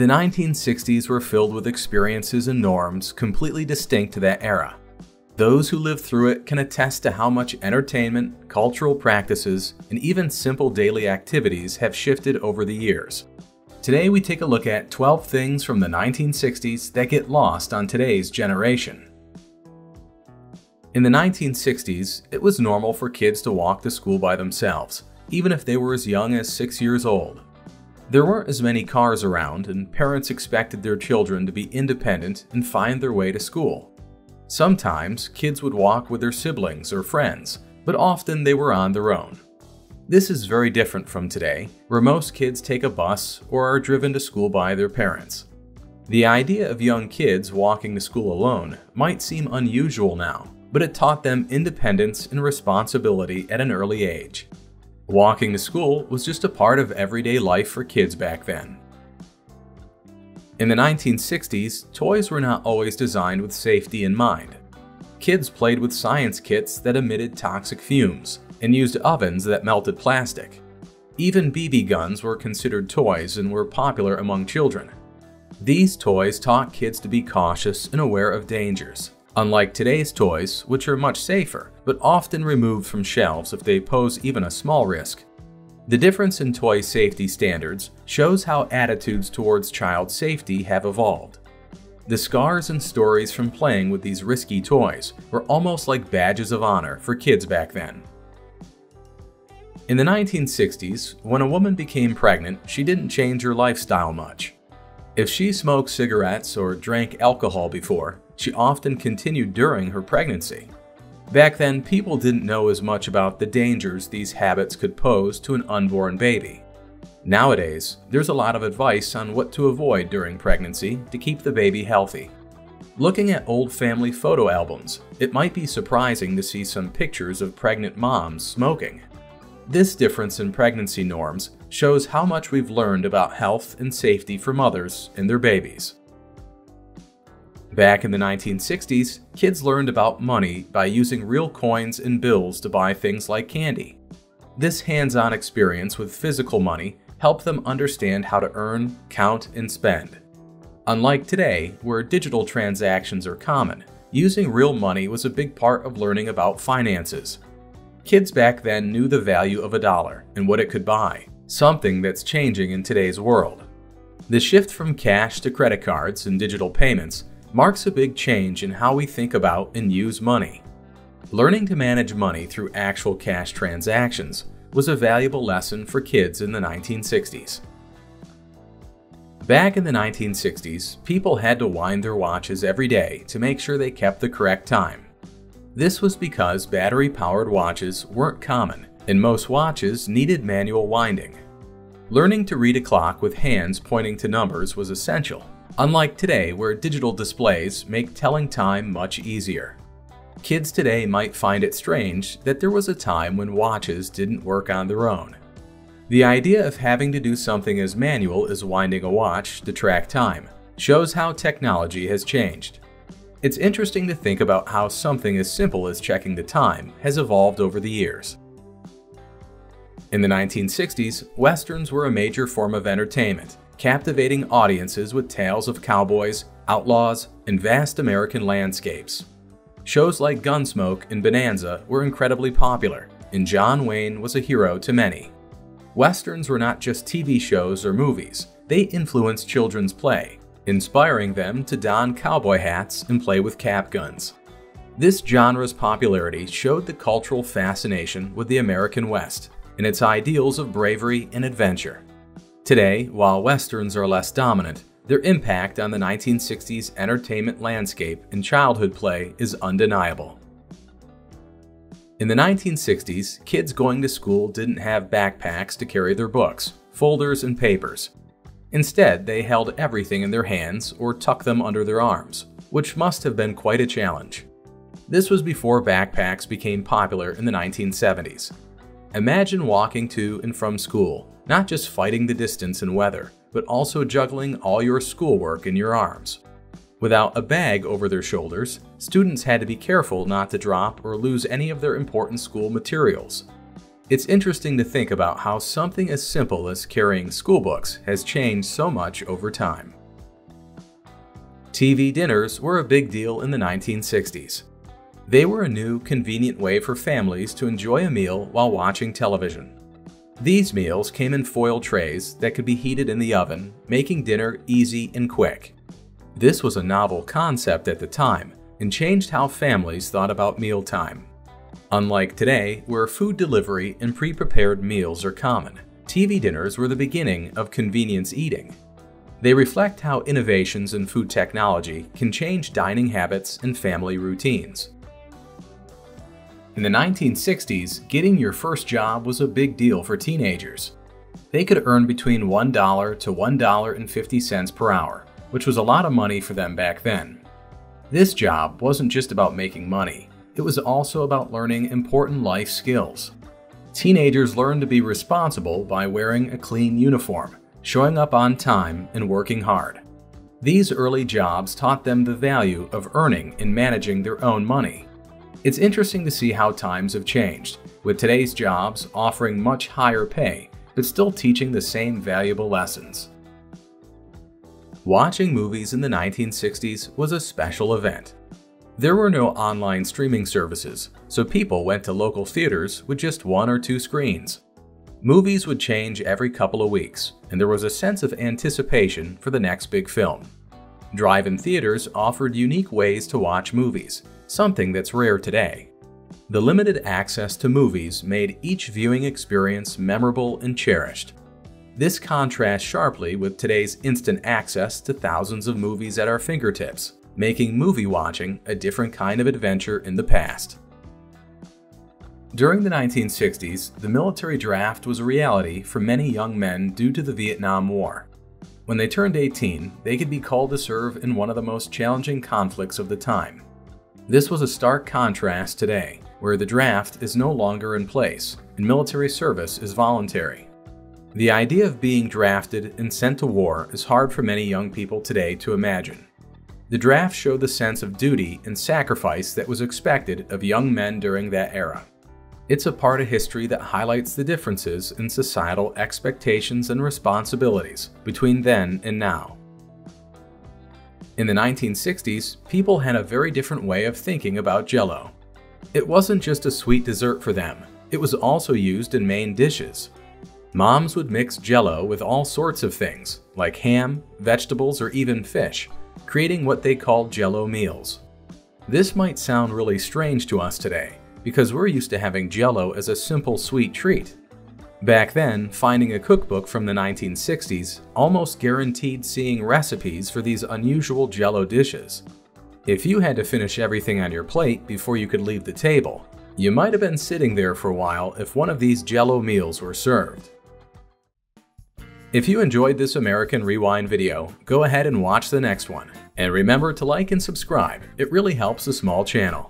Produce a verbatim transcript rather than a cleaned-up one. The nineteen sixties were filled with experiences and norms completely distinct to that era. Those who lived through it can attest to how much entertainment, cultural practices, and even simple daily activities have shifted over the years. Today we take a look at twelve things from the nineteen sixties that get lost on today's generation. In the nineteen sixties, it was normal for kids to walk to school by themselves, even if they were as young as six years old. There weren't as many cars around, and parents expected their children to be independent and find their way to school. Sometimes, kids would walk with their siblings or friends, but often they were on their own. This is very different from today, where most kids take a bus or are driven to school by their parents. The idea of young kids walking to school alone might seem unusual now, but it taught them independence and responsibility at an early age. Walking to school was just a part of everyday life for kids back then. In the nineteen sixties, toys were not always designed with safety in mind. Kids played with science kits that emitted toxic fumes and used ovens that melted plastic. Even B B guns were considered toys and were popular among children. These toys taught kids to be cautious and aware of dangers, unlike today's toys, which are much safer but often removed from shelves if they pose even a small risk. The difference in toy safety standards shows how attitudes towards child safety have evolved. The scars and stories from playing with these risky toys were almost like badges of honor for kids back then. In the nineteen sixties, when a woman became pregnant, she didn't change her lifestyle much. If she smoked cigarettes or drank alcohol before, she often continued during her pregnancy. Back then, people didn't know as much about the dangers these habits could pose to an unborn baby. Nowadays, there's a lot of advice on what to avoid during pregnancy to keep the baby healthy. Looking at old family photo albums, it might be surprising to see some pictures of pregnant moms smoking. This difference in pregnancy norms shows how much we've learned about health and safety for mothers and their babies. Back in the nineteen sixties, kids learned about money by using real coins and bills to buy things like candy. This hands-on experience with physical money helped them understand how to earn, count, and spend. Unlike today, where digital transactions are common, using real money was a big part of learning about finances. Kids back then knew the value of a dollar and what it could buy, something that's changing in today's world. The shift from cash to credit cards and digital payments marks a big change in how we think about and use money. Learning to manage money through actual cash transactions was a valuable lesson for kids in the nineteen sixties. Back in the nineteen sixties, people had to wind their watches every day to make sure they kept the correct time. This was because battery-powered watches weren't common, and most watches needed manual winding. Learning to read a clock with hands pointing to numbers was essential, unlike today, where digital displays make telling time much easier. Kids today might find it strange that there was a time when watches didn't work on their own. The idea of having to do something as manual as winding a watch to track time shows how technology has changed. It's interesting to think about how something as simple as checking the time has evolved over the years. In the nineteen sixties, Westerns were a major form of entertainment, captivating audiences with tales of cowboys, outlaws, and vast American landscapes. Shows like Gunsmoke and Bonanza were incredibly popular, and John Wayne was a hero to many. Westerns were not just T V shows or movies, they influenced children's play, inspiring them to don cowboy hats and play with cap guns. This genre's popularity showed the cultural fascination with the American West and its ideals of bravery and adventure. Today, while Westerns are less dominant, their impact on the nineteen sixties entertainment landscape and childhood play is undeniable. In the nineteen sixties, kids going to school didn't have backpacks to carry their books, folders, and papers. Instead, they held everything in their hands or tucked them under their arms, which must have been quite a challenge. This was before backpacks became popular in the nineteen seventies. Imagine walking to and from school, not just fighting the distance and weather, but also juggling all your schoolwork in your arms. Without a bag over their shoulders, students had to be careful not to drop or lose any of their important school materials. It's interesting to think about how something as simple as carrying school books has changed so much over time. T V dinners were a big deal in the nineteen sixties. They were a new, convenient way for families to enjoy a meal while watching television. These meals came in foil trays that could be heated in the oven, making dinner easy and quick. This was a novel concept at the time and changed how families thought about mealtime. Unlike today, where food delivery and pre-prepared meals are common, T V dinners were the beginning of convenience eating. They reflect how innovations in food technology can change dining habits and family routines. In the nineteen sixties, getting your first job was a big deal for teenagers. They could earn between one dollar to one dollar and fifty cents per hour, which was a lot of money for them back then. This job wasn't just about making money, it was also about learning important life skills. Teenagers learned to be responsible by wearing a clean uniform, showing up on time, and working hard. These early jobs taught them the value of earning and managing their own money. It's interesting to see how times have changed, with today's jobs offering much higher pay, but still teaching the same valuable lessons. Watching movies in the nineteen sixties was a special event. There were no online streaming services, so people went to local theaters with just one or two screens. Movies would change every couple of weeks, and there was a sense of anticipation for the next big film. Drive-in theaters offered unique ways to watch movies, something that's rare today. The limited access to movies made each viewing experience memorable and cherished. This contrasts sharply with today's instant access to thousands of movies at our fingertips, making movie watching a different kind of adventure in the past. During the nineteen sixties, the military draft was a reality for many young men due to the Vietnam War. When they turned eighteen, they could be called to serve in one of the most challenging conflicts of the time. This was a stark contrast today, where the draft is no longer in place and military service is voluntary. The idea of being drafted and sent to war is hard for many young people today to imagine. The draft showed the sense of duty and sacrifice that was expected of young men during that era. It's a part of history that highlights the differences in societal expectations and responsibilities between then and now. In the nineteen sixties, people had a very different way of thinking about Jell-O. It wasn't just a sweet dessert for them, it was also used in main dishes. Moms would mix Jell-O with all sorts of things, like ham, vegetables, or even fish, creating what they called Jell-O meals. This might sound really strange to us today, because we're used to having Jell-O as a simple sweet treat. Back then, finding a cookbook from the nineteen sixties almost guaranteed seeing recipes for these unusual Jell-O dishes. If you had to finish everything on your plate before you could leave the table, you might have been sitting there for a while if one of these Jell-O meals were served. If you enjoyed this American Rewind video, go ahead and watch the next one. And remember to like and subscribe, it really helps a small channel.